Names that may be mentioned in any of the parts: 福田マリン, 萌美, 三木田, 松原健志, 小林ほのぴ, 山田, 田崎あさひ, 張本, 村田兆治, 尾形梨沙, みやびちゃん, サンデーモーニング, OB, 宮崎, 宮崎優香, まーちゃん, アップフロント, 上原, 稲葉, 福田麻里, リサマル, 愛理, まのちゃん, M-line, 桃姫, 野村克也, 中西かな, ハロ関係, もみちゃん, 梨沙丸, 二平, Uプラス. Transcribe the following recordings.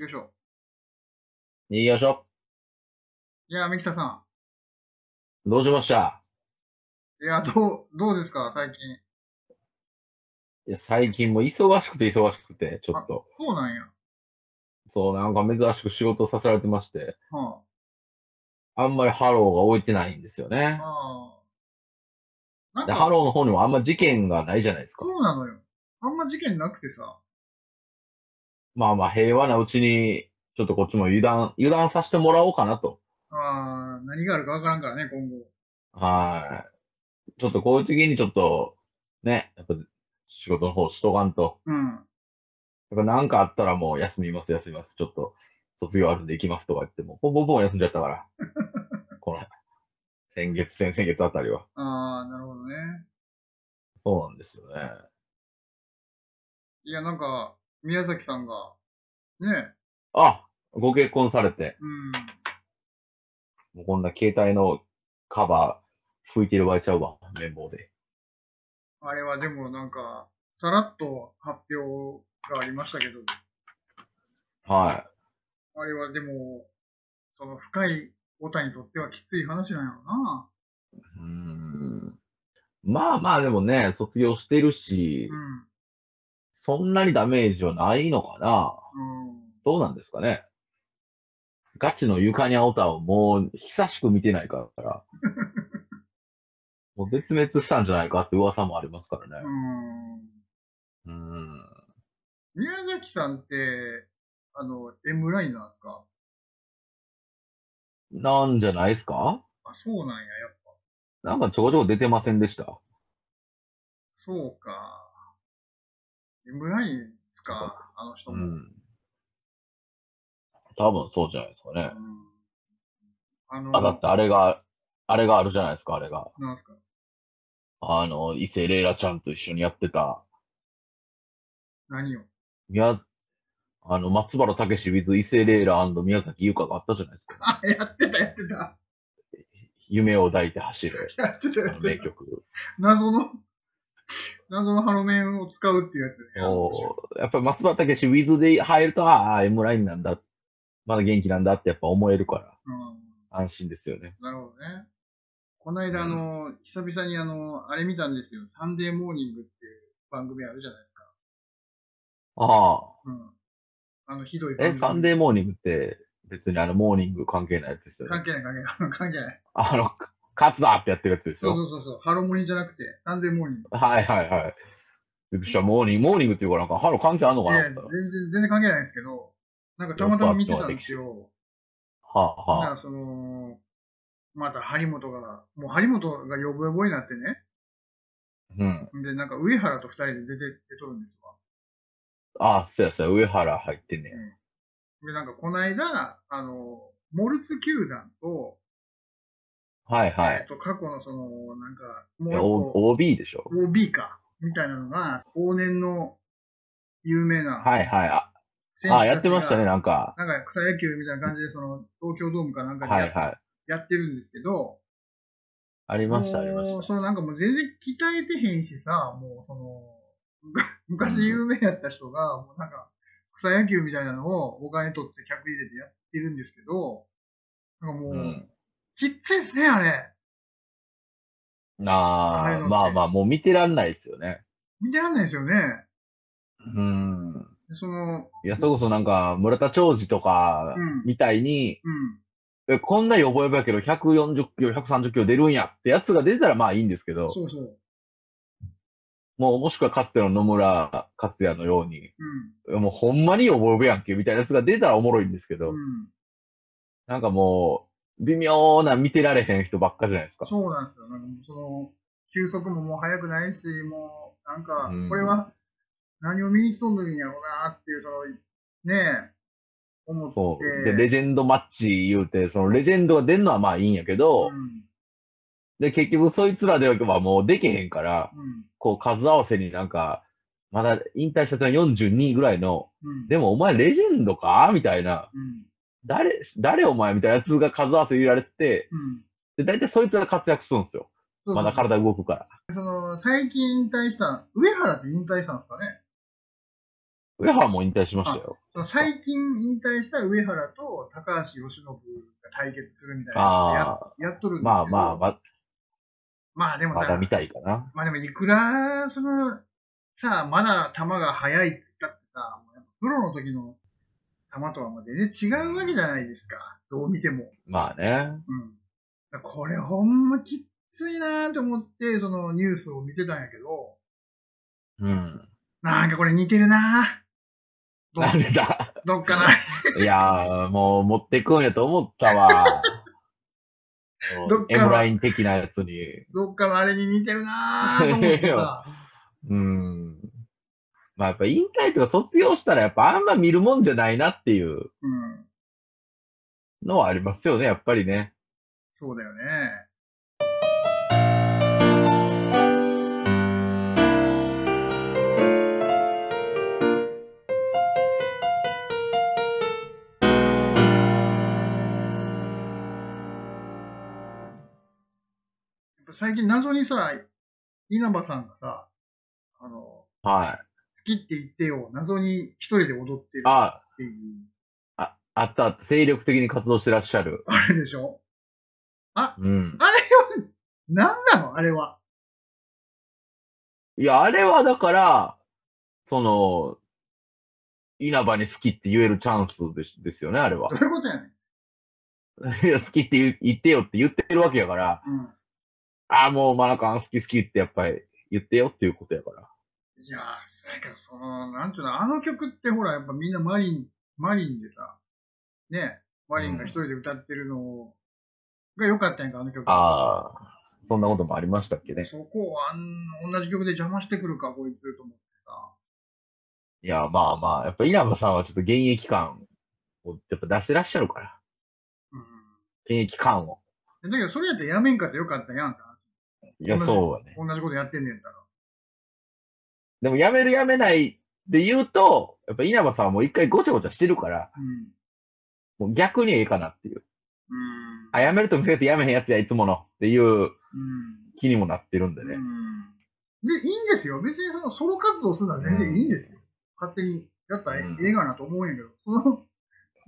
よいしょ。よいしょ。いや、三木田さん。どうしました？いや、どうですか、最近。いや、最近も忙しくて忙しくて、ちょっと。そうなんや。そう、なんか珍しく仕事させられてまして、はあんまりハローが置いてないんですよね。はあ、なんかでハローの方にもあんま事件がないじゃないですか。そうなのよ。あんま事件なくてさ。まあまあ平和なうちに、ちょっとこっちも油断させてもらおうかなと。ああ、何があるかわからんからね、今後。はい。ちょっとこういう時にちょっと、ね、やっぱ仕事の方しとかんと。うん。やっぱなんかあったらもう休みます。ちょっと卒業あるんで行きますとか言っても、ポンポン休んじゃったから。この、先々月あたりは。ああ、なるほどね。そうなんですよね。いや、なんか、宮崎さんが、ね。あ、ご結婚されて。うん。もうこんな携帯のカバー拭いてる場合ちゃうわ、綿棒で。あれはでもなんか、さらっと発表がありましたけど。はい。あれはでも、その深いオタにとってはきつい話なんやろな。まあまあでもね、卒業してるし、うん、そんなにダメージはないのかな。うん、どうなんですかね。ガチの床にあおたをもう久しく見てないから。もう絶滅したんじゃないかって噂もありますからね。宮崎さんって、M-lineなんですか？なんじゃないですか？あ、そうなんや、やっぱ。なんかちょこちょこ出てませんでした。そうか。M-lineですか、あの人も。うん。多分そうじゃないですかね。だってあれがあるじゃないですか、あれが。なんですか？伊勢レイラちゃんと一緒にやってた。何を？松原健志 with 伊勢レイラ&宮崎優香があったじゃないですか。あ、やってた。夢を抱いて走る。やってた。名曲。謎のハロメンを使うっていうやつね。やっぱり松原健志 with で入ると、ああ、M-lineなんだ。まだ元気なんだってやっぱ思えるから。安心ですよね。なるほどね。この間、久々にあれ見たんですよ。サンデーモーニングっていう番組あるじゃないですか。ああ。うん。ひどい番組。サンデーモーニングって、別にモーニング関係ないやつですよね。関係ない。カツだってやってるやつですよ。そう。ハロモニじゃなくて、サンデーモーニング。はい。びっくりした。モーニングっていうかなんか、ハロ関係あんのかな？全然関係ないんですけど、なんかたまたま見てたんですよ。だからまた張本がヨボヨボになってね。うん。で、なんか上原と二人で出とるんですわ。ああ、そうや、上原入ってね。で、なんかこの間、モルツ球団と、はい。過去のなんか、もう、OB でしょ。OB か。みたいなのが、往年の有名な。はい。あ、やってましたね、なんか。なんか草野球みたいな感じで、東京ドームかなんかでやってるんですけど。ありました。なんかもう全然鍛えてへんしさ、もう昔有名やった人が、もうなんか草野球みたいなのをお金取って客入れてやってるんですけど、なんかもう、きっついっすね、あれ。まあ、もう見てらんないですよね。いや、それこそなんか、村田兆治とか、みたいに、こんなヨボヨボやけど、140キロ、130キロ出るんやってやつが出たらまあいいんですけど、そう。もう、もしくはかつての野村克也のように、もうほんまにヨボヨボやんけ、みたいなやつが出たらおもろいんですけど、なんかもう、微妙な見てられへん人ばっかじゃないですか。そうなんですよ。なんか球速ももう速くないし、もう、なんか、これは、何を見に来とんのにやろうなっていう、ねえ、思って。そう。で、レジェンドマッチ言うて、レジェンドが出るのはまあいいんやけど、で、結局そいつらではもうできへんから、こう数合わせになんか、まだ引退した時は42ぐらいの、でもお前レジェンドかみたいな、誰お前みたいなやつが数合わせ入れられてて、で、大体そいつら活躍するんですよ。まだ体動くから。最近引退した、上原って引退したんですかね？上原も引退しましたよ。最近引退した上原と高橋由伸が対決するみたいなのをやっとるんですけど。まあまあまあ。まあでもさ、まだ見たいかな。まあでもいくら、その、さあ、まだ球が速いっつったってさ、プロの時の球とはもう全然違うわけじゃないですか。どう見ても。まあね。うん。これほんまきついなーと思って、そのニュースを見てたんやけど。うん。なんかこれ似てるなー。なんでだどっかな。いやー、もう持ってくんやと思ったわ。M-line 的なやつに。どっかのあれに似てるなーと思ってさ。まあやっぱ引退とか卒業したらやっぱあんま見るもんじゃないなっていうのはありますよね、やっぱりね。そうだよね。最近謎にさ、稲葉さんがさ、好きって言ってよ、謎に一人で踊ってるっていう。あった、精力的に活動してらっしゃる。あれでしょ？あれは、なんなの？あれは。いや、あれはだから、その、稲葉に好きって言えるチャンスですよね、あれは。どういうことやねん。いや、好きって言ってよって言ってるわけやから、もう、まなかん好き好きってやっぱり言ってよっていうことやから。いやー、だけどその、なんていうの、あの曲ってほら、やっぱみんなマリンでさ、ね、マリンが一人で歌ってるのが良かったんやんか、あの曲。ああ、そんなこともありましたっけね。そこを同じ曲で邪魔してくるか、こいつと思ってさ。いや、まあまあ、やっぱ稲葉さんはちょっと現役感をやっぱ出してらっしゃるから。現役感を。だけど、それやったらやめんかってよかったやんか。いや、そうはね。同じことやってんねんだろ。でも、やめるやめないで言うと、やっぱ稲葉さんはもう一回ごちゃごちゃしてるから、もう逆にええかなっていう。やめると見せてやめへんやつや、いつものっていう気にもなってるんでね。で、いいんですよ。別にそのソロ活動するのは全然いいんですよ。勝手にやったらええかなと思うんやけど、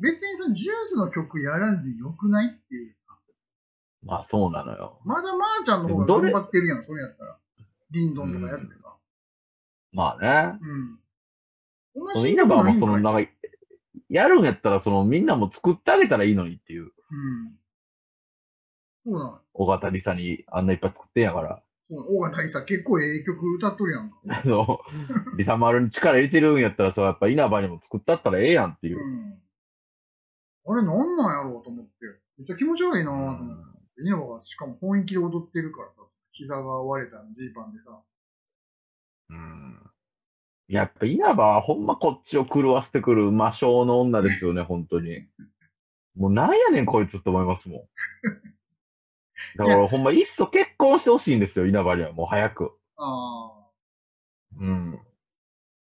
別にそのジュースの曲やらんでよくないっていう。まあそうなのよ。まだまーちゃんの方が頑張ってるやん、それやったら。リンドンとかやってさ。まあね。稲葉はもうその、なんか、やるんやったら、その、みんなも作ってあげたらいいのにっていう。そうなの。尾形梨沙にあんないっぱい作ってんやから。尾形梨沙結構ええ曲歌っとるやんか。梨沙丸に力入れてるんやったらさ、やっぱ稲葉にも作ったったらええやんっていう。あれなんなんやろうと思って。めっちゃ気持ち悪いなぁと思って。稲葉がしかも本気で踊ってるからさ、膝が割れたジーパンでさ。やっぱ稲葉はほんまこっちを狂わせてくる魔性の女ですよね、本当に。もうなんやねんこいつって思いますもん。だからほんまいっそ結婚してほしいんですよ、稲葉にはもう早く。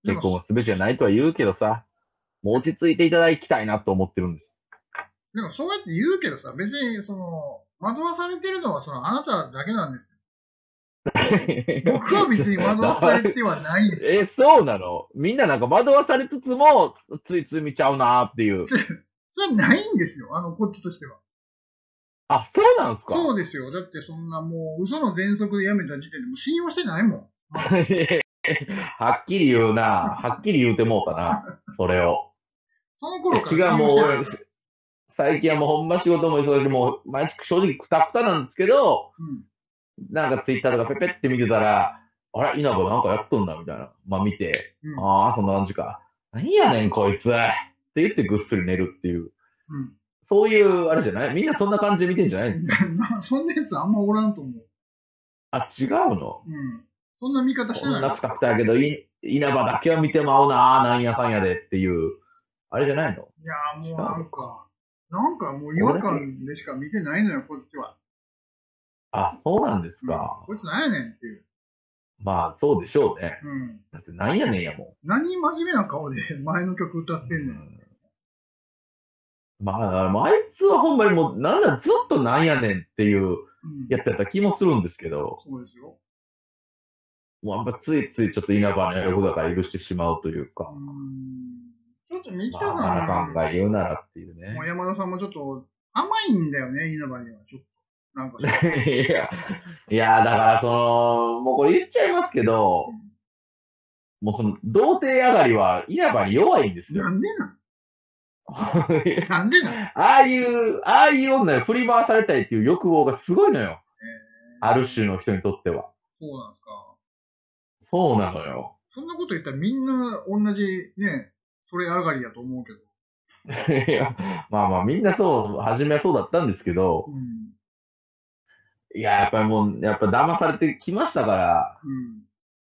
結婚は全てじゃないとは言うけどさ、もう落ち着いていただきたいなと思ってるんです。でもそうやって言うけどさ、別にその、惑わされてるのはそのあなただけなんですよ。僕は別に惑わされてはないんですよ。そうなの？みんななんか惑わされつつも、ついつい見ちゃうなーっていう。それはないんですよ、こっちとしては。そうなんですか？そうですよ。だってそんなもう、嘘の喘息でやめた時点でもう信用してないもん。はっきり言うな。はっきり言うてもうかな。それを。その頃から信用してない。最近はもうほんま仕事も忙しい、もう毎日正直くたくたなんですけど、なんかツイッターとかペペって見てたら、あれ、稲葉なんかやっとんだみたいな。見て、そんな感じか。何やねんこいつって言ってぐっすり寝るっていう。そういう、あれじゃないみんなそんな感じで見てんじゃないんですか？そんなやつあんまおらんと思う。違うの？そんな見方してない。そんなくたくたやけど、稲葉だけは見てまうなぁ、なんやかんやでっていう。あれじゃないの？いやもうなんかもう違和感でしか見てないのよ、こっちは。そうなんですか。こいつなんやねんっていう。まあ、そうでしょうね。だってなんやねんやもん。何真面目な顔で前の曲歌ってんねん。あいつはほんまにもう、なんだ、ずっとなんやねんっていうやつやった気もするんですけど。そうですよ。もうあんまついついちょっと稲葉のやることだから許してしまうというか。ちょっと新田さん、まあ、考え言うならっていうね。もう山田さんもちょっと甘いんだよね、稲葉には。ちょっと。なんかいや、だからもうこれ言っちゃいますけど、もう童貞上がりは稲葉に弱いんですよ。なんでなんなんでなんああいう女に振り回されたいっていう欲望がすごいのよ。ある種の人にとっては。そうなんですか。そうなのよ。そんなこと言ったらみんな同じね、それ上がりやと思うけど。いや、まあまあみんなそう、初めはそうだったんですけど、いや、やっぱ騙されてきましたから、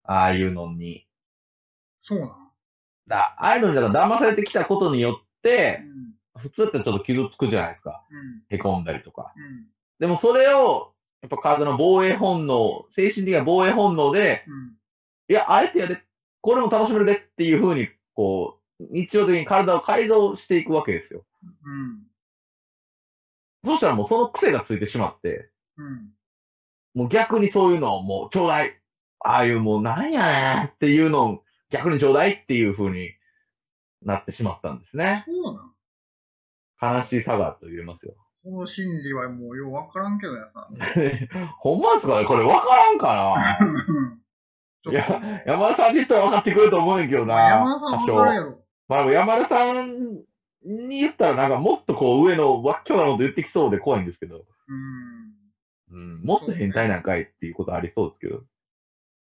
ああいうのに。そうなの？だ、ああいうのにだから騙されてきたことによって、普通ってちょっと傷つくじゃないですか。へこんだりとか。でもそれを、やっぱ体の防衛本能、精神的な防衛本能で、いや、あえてやで、これも楽しめるでっていうふうに、こう、日常的に体を改造していくわけですよ。そしたらもうその癖がついてしまって、もう逆にそういうのをもうちょうだい。ああいうもうなんやねんっていうのを逆にちょうだいっていう風になってしまったんですね。そうなん？悲しいサガと言えますよ。その心理はもうようわからんけどやさ。ほんまですかね？これわからんかな。いや、山田さんに言ったら分かってくると思うんやけどな。山田さん分かるやろ。まあ山田さんに言ったらなんかもっとこう上のわっきょうなこと言ってきそうで怖いんですけど。もっと変態なんかいっていうことありそうですけど。ね、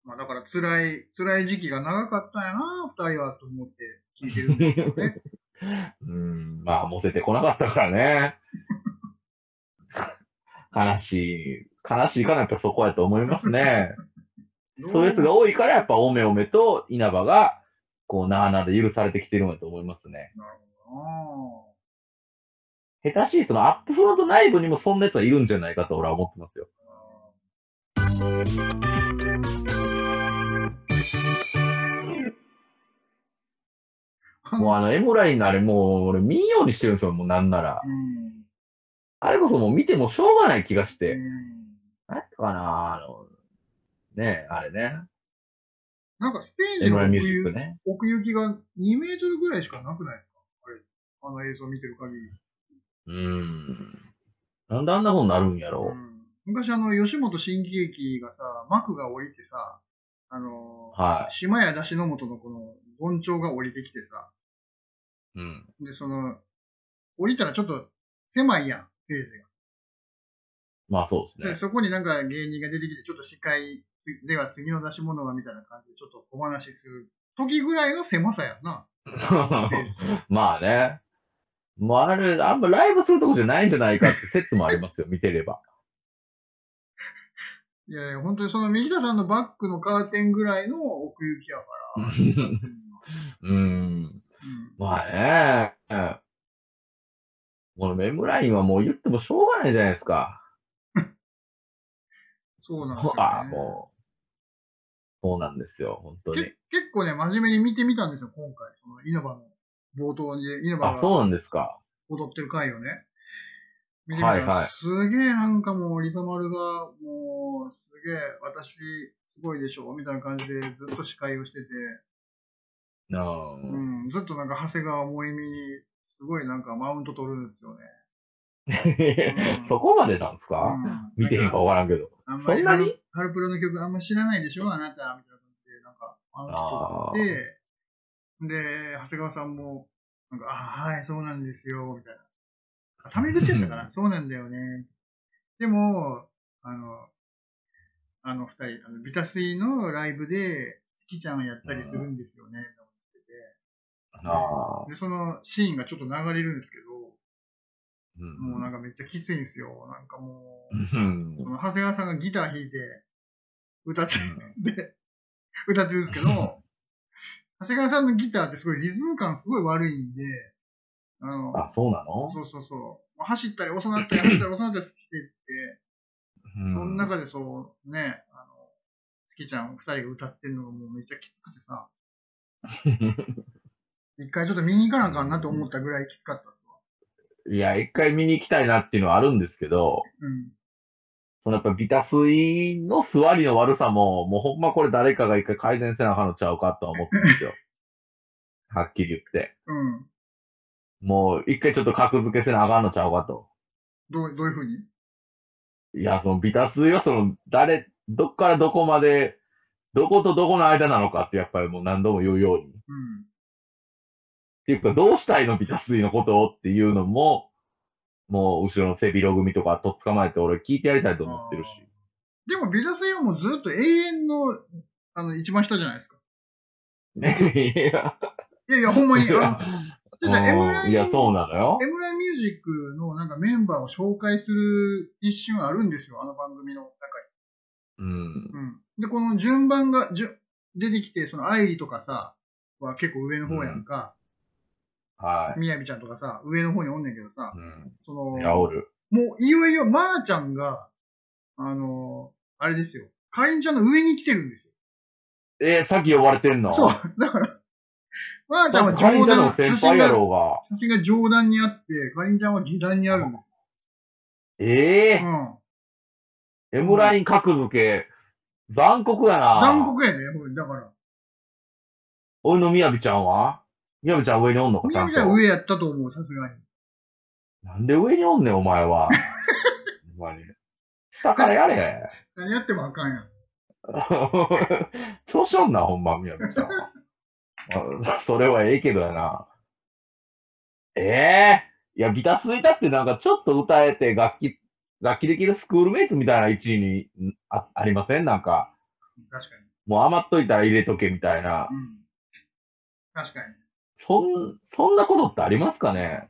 まあだから辛い時期が長かったんやな、二人はと思って聞いてるんですけどね。まあモテてこなかったからね。悲しいからやっぱそこやと思いますね。そういうやつが多いからやっぱおめおめと稲葉が、こうなあなあで許されてきてるんやと思いますね。なるほど。下手しいそのアップフロント内部にもそんなやつはいるんじゃないかと俺は思ってますよ。もうM-lineのあれもう俺見んようにしてるんですよ、もうなんなら。あれこそもう見てもしょうがない気がして。なんかなねえ、あれね。なんかステージの奥行きが2メートルぐらいしかなくないですか？あれ、あの映像見てる限り。なんであんなことになるんやろう。昔吉本新喜劇がさ、幕が降りてさ、島屋出しの元のこの、盆長が降りてきてさ、で、降りたらちょっと狭いやん、ページが。まあそうですね。で、そこになんか芸人が出てきて、ちょっと司会では次の出し物はみたいな感じで、ちょっとお話しする時ぐらいの狭さやんな。まあね。もうあれ、あんまライブするとこじゃないんじゃないかって説もありますよ、見てれば。いやいや、本当に右田さんのバックのカーテンぐらいの奥行きやから。まあね。このM-lineはもう言ってもしょうがないじゃないですか。そうなんですよ、ね。ああ、もう。そうなんですよ、本当に。結構ね、真面目に見てみたんですよ、今回。稲葉の。冒頭に稲葉が踊ってる回をね。見てみたら、すげえなんかもう、リサマルが、もう、すげえ、私、すごいでしょ、みたいな感じでずっと司会をしてて、ずっとなんか、長谷川萌実に、すごいなんか、マウント取るんですよね。そこまでなんですか？見てへんか分からんけど。そんなに？ハルプロの曲あんま知らないでしょ、あなた、みたいな感じで、なんか、マウント取って、で、長谷川さんも、なんか、ああ、はい、そうなんですよ、みたいな。タメ口やったかなそうなんだよね。でも、あの二人、ビタスイのライブで、スキちゃんをやったりするんですよね、と思ってて。で、そのシーンがちょっと流れるんですけど、もうなんかめっちゃきついんですよ。なんかもう、長谷川さんがギター弾いて、歌ってるんですけど、長谷川さんのギターってすごいリズム感すごい悪いんで、そうなの？そうそうそう。走ったり遅なったり、走ったり遅なったりしてって、その中でね、月ちゃん二人が歌ってるのがもうめっちゃきつくてさ、一回ちょっと見に行かなあかんなと思ったぐらいきつかったっすわ。いや、一回見に行きたいなっていうのはあるんですけど、そのやっぱビタスイの座りの悪さも、もうほんまこれ誰かが一回改善せなあかんのちゃうかとは思ってるんですよ。はっきり言って。うん。もう一回ちょっと格付けせなあかんのちゃうかと。どういうふうに？いや、そのビタスイはそのどっからどこまで、どことどこの間なのかってやっぱりもう何度も言うように。うん。っていうか、どうしたいのビタスイのことをっていうのも、もう後ろの背広組とかとっ捕まえて俺聞いてやりたいと思ってるし。でもビタスイはもうずっと永遠の、一番下じゃないですか。いや、ほんまに。いや、そうなのよ。M-line ミュージックのなんかメンバーを紹介する一瞬あるんですよ、あの番組の中に。うん。で、この順番が出てきて、その愛理とかさ、は結構上の方やんか。はい。みやびちゃんとかさ、上の方におんねんけどさ、その、もういよいよまーちゃんが、あれですよ、かりんちゃんの上に来てるんですよ。さっき呼ばれてんの？そう、だから、まーちゃんは上段に、写真が上段にあって、かりんちゃんは下段にあるんです。うん。M-line格付け、残酷やな。残酷やね、だから。俺のみやびちゃんは？みやびちゃん上におんのか？みやびちゃん上やったと思う、さすがに。なんで上におんねん、お前は。ほんまに。下からやれ。何やってもあかんやん。調子おんな、ほんま、みやびちゃん。それはええけどやな。いや、ビタスイだってなんかちょっと歌えて楽器できるスクールメイツみたいな位置にありません？なんか。確かに。もう余っといたら入れとけみたいな。うん。確かに。そんなことってありますかね？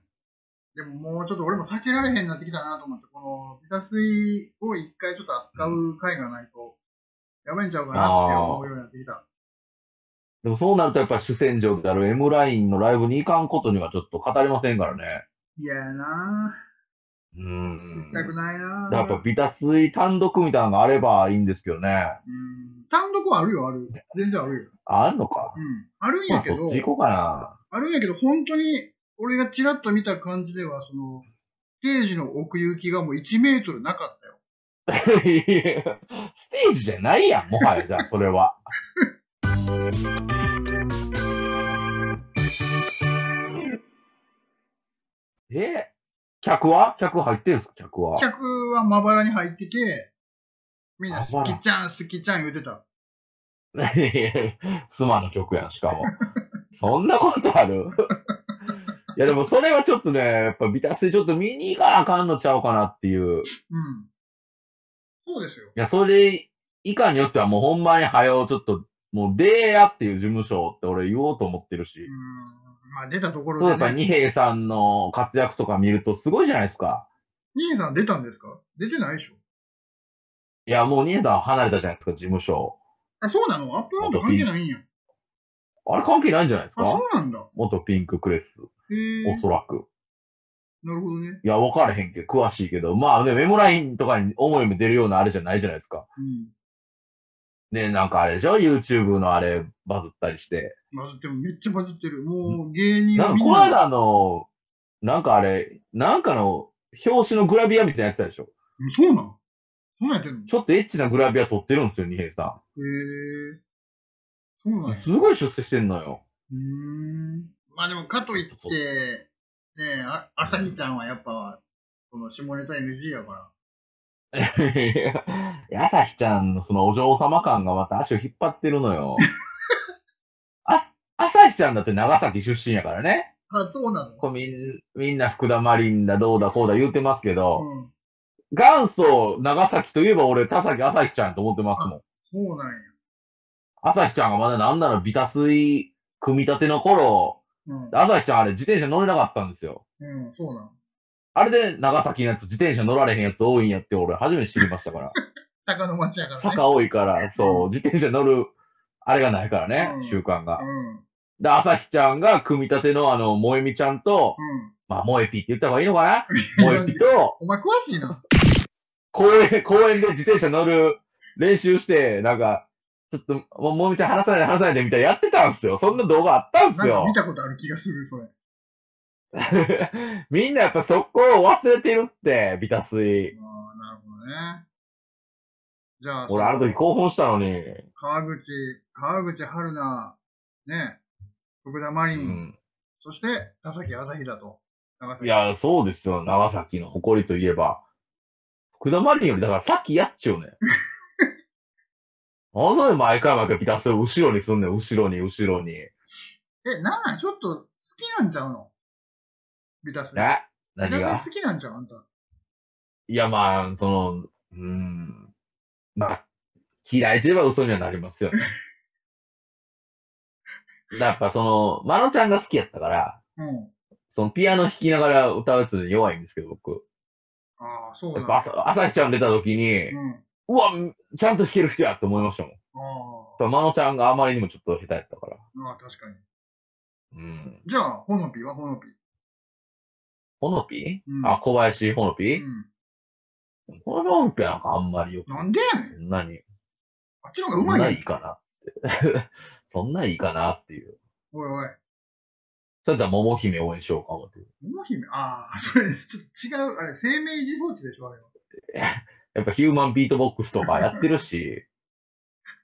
でももうちょっと俺も避けられへんなってきたなと思って、このビタスイを一回ちょっと扱う回がないと、やめんちゃうかなって思うようになってきた。でもそうなるとやっぱ主戦場である M-line のライブに行かんことにはちょっと語れませんからね。嫌やなぁ。行きたくないなぁ。やっぱビタスイ単独みたいなのがあればいいんですけどね。単独はあるよ、ある。全然あるよ。あるのか。うん。あるんやけど。そっち行こうかな。あるんやけど、本当に、俺がちらっと見た感じでは、その、ステージの奥行きがもう1メートルなかったよ。ステージじゃないやん、もはや、じゃあ、それは。客入ってるんですか？客は。客はまばらに入ってて、みんな好きちゃん、好きちゃん言うてた。スマの曲やん、しかも。そんなことある？いや、でもそれはちょっとね、やっぱビタスイちょっと見に行かなあかんのちゃうかなっていう。うん。そうですよ。いや、それ以下によってはもうほんまに早うちょっと、もう出やっていう事務所って俺言おうと思ってるし。まあ出たところで、ね。そう、やっぱ二平さんの活躍とか見るとすごいじゃないですか。二平さん出たんですか？出てないでしょ？いや、もう二平さん離れたじゃないですか、事務所。あ、そうなの？アップランド関係ないんや。あれ関係ないんじゃないですか？あ、そうなんだ。元ピンククレス。おそらく。なるほどね。いや、分からへんけど、詳しいけど、まあね、M-lineとかに思いも出るようなあれじゃないじゃないですか。うん。ね、なんかあれでしょ？ YouTube のあれ、バズったりして。バズってもめっちゃバズってる。もう、芸人が。なんか、この間なんかあれ、なんかの、表紙のグラビアみたいなやつだでしょ？そうなの？そうなんやってんの？ちょっとエッチなグラビア撮ってるんですよ、二平さん。そうなんや。すごい出世してんのよ。まあでも、かといって、ね、あさひちゃんはやっぱ、この下ネタ NG やから。あさひちゃんのそのお嬢様感がまた足を引っ張ってるのよ。あさひちゃんだって長崎出身やからね。あ、そうなの？こうみんな福田マリンだ、どうだ、こうだ言うてますけど、元祖長崎といえば俺、田崎あさひちゃんと思ってますもん。そうなんや。あさひちゃんがまだなんならビタスイ組み立ての頃、あさひちゃんあれ自転車乗れなかったんですよ。うん、そうなの。あれで長崎のやつ自転車乗られへんやつ多いんやって俺初めて知りましたから。坂の町やからね。坂多いから、そう、自転車乗る、あれがないからね、習慣が。で、あさひちゃんが組み立ての萌美ちゃんと、まあ、萌えぴって言った方がいいのかな？萌えぴと、お前詳しいな。公園で自転車乗る練習して、なんか、ちょっと、もみちゃん話さないでみたいなやってたんすよ。そんな動画あったんすよ。なんか見たことある気がする、それ。みんなやっぱそこを忘れてるって、ビタスイ。ああ、なるほどね。じゃあ、俺あの時興奮したのに。川口春奈、ね、福田麻里、うん、そして、田崎朝日だと。長崎。いや、そうですよ。長崎の誇りといえば。福田麻里より、だからさっきやっちゃうね。なんで毎回毎回ピタスを後ろにすんねん、後ろに。なんちょっと好きなんちゃうのピタス。何が？ピタス好きなんちゃうあんた。いや、まあ、その、まあ、嫌いといえば嘘にはなりますよね。やっぱその、まのちゃんが好きやったから、うん、そのピアノ弾きながら歌うやつに弱いんですけど、僕。ああ、そうなんだ。朝日ちゃん出た時に、うわ、ちゃんと弾ける人やって思いましたもん。ああ。まのちゃんがあまりにもちょっと下手やったから。ああ、確かに。うん。じゃあ、ほのぴはほのぴ。ほのぴ？あ、小林ほのぴ？この音符なんかあんまりよくない。なんでやねん。何？あっちの方がうまいやん。いいかなって。そんないいかなっていう。おいおい。それだったら桃姫応援しようか思って。桃姫？ああ、それちょっと違う。あれ、生命自放置でしょ、あれは。やっぱヒューマンビートボックスとかやってるし、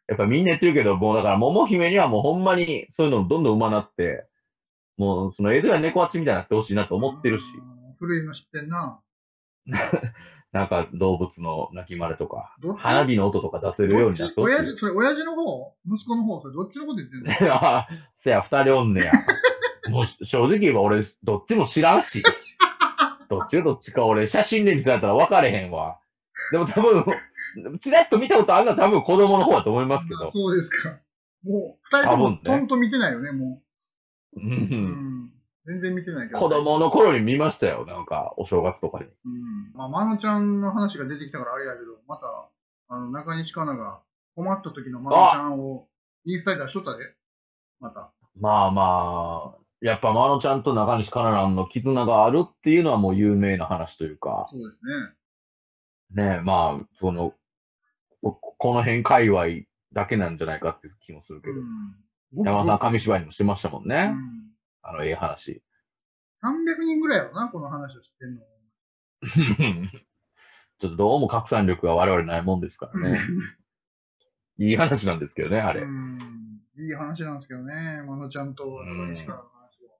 やっぱみんなやってるけど、もうだから桃姫にはもうほんまにそういうのどんどん上手なって、もうその江戸や猫あっちみたいになってほしいなと思ってるし。古いの知ってんな。なんか動物の鳴きまねとか、花火の音とか出せるようになってほしい。それ親父の方？息子の方？それどっちのこと言ってんの？いや、せや、二人おんねや。もう正直言えば俺、どっちも知らんし。どっちか俺、写真で見せられたら分かれへんわ。でも多分、ちらっと見たことあんな多分子供の方だと思いますけど。そうですか。もう、二人ともほんと見てないよね、もう。うん。全然見てないけど、ね。子供の頃に見ましたよ、なんか、お正月とかに。まあ、まのちゃんの話が出てきたからあれやけど、また、中西かなが困った時のまのちゃんをインスタで出しとったで、また。まあまあ、やっぱまのちゃんと中西かなの絆があるっていうのはもう有名な話というか。そうですね。ねえ、まあ、その、この辺界隈だけなんじゃないかっていう気もするけど、山田さん紙芝居にもしてましたもんね。ええ話。300人ぐらいやろな、この話を知ってんの。ちょっとどうも拡散力が我々ないもんですからね。いい話なんですけどね、あれ。いい話なんですけどね、まのちゃんと中西からの話を。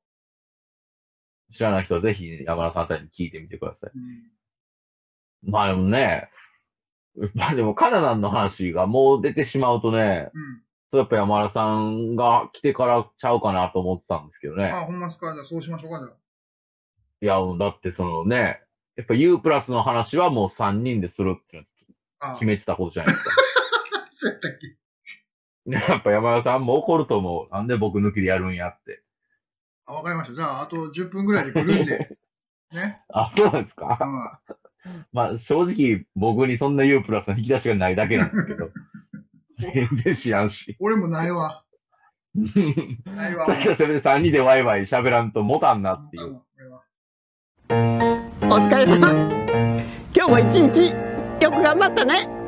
知らない人はぜひ山田さんあたりに聞いてみてください。まあでもね、まあでもカナダの話がもう出てしまうとね、そうやっぱ山田さんが来てからちゃうかなと思ってたんですけどね。あ、ほんまですか。じゃあそうしましょうか、じゃあ。いや、だってそのね、やっぱ U プラスの話はもう3人でするって決めてたことじゃないですか。そうやったっけ。やっぱ山田さんも怒ると思う。なんで僕抜きでやるんやって。あ、わかりました。じゃああと10分ぐらいで来るんで。ね。あ、そうなんですか。まあ正直僕にそんな U プラスの引き出しがないだけなんですけど。全然知らんし。俺もないわ。ないわ。さっきはそれで3人でワイワイ喋らんともたんなっていう。お疲れ様。今日も一日よく頑張ったね。